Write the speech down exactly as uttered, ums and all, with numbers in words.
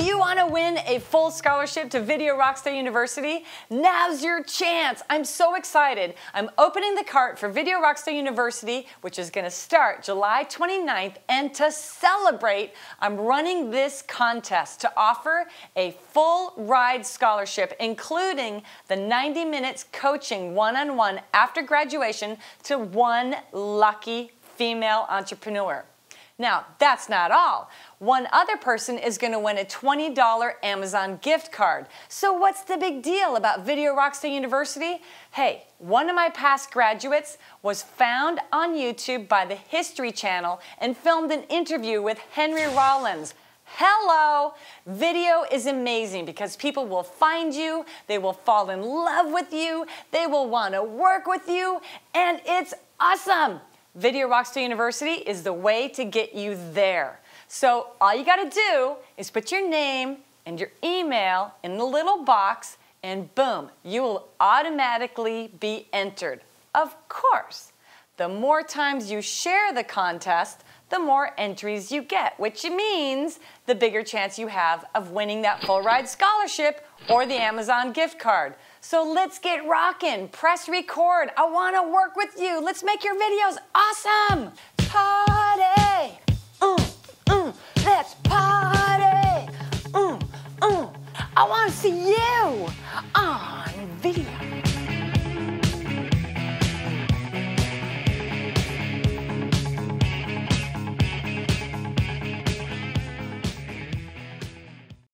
Do you want to win a full scholarship to Video Rockstar University? Now's your chance. I'm so excited. I'm opening the cart for Video Rockstar University, which is going to start July twenty-ninth. And to celebrate, I'm running this contest to offer a full ride scholarship, including the ninety minutes coaching one-on-one after graduation to one lucky female entrepreneur. Now, that's not all. One other person is going to win a twenty dollar Amazon gift card. So what's the big deal about Video Rockstar University? Hey, one of my past graduates was found on YouTube by the History Channel and filmed an interview with Henry Rollins. Hello! Video is amazing because people will find you, they will fall in love with you, they will want to work with you, and it's awesome! Video Rockstar University is the way to get you there. So all you got to do is put your name and your email in the little box and boom, you will automatically be entered. Of course, the more times you share the contest, the more entries you get, which means the bigger chance you have of winning that full ride scholarship or the Amazon gift card. So let's get rockin', press record. I wanna work with you. Let's make your videos awesome. Party, mm, mm, let's party, mm, mm. I wanna see you on video.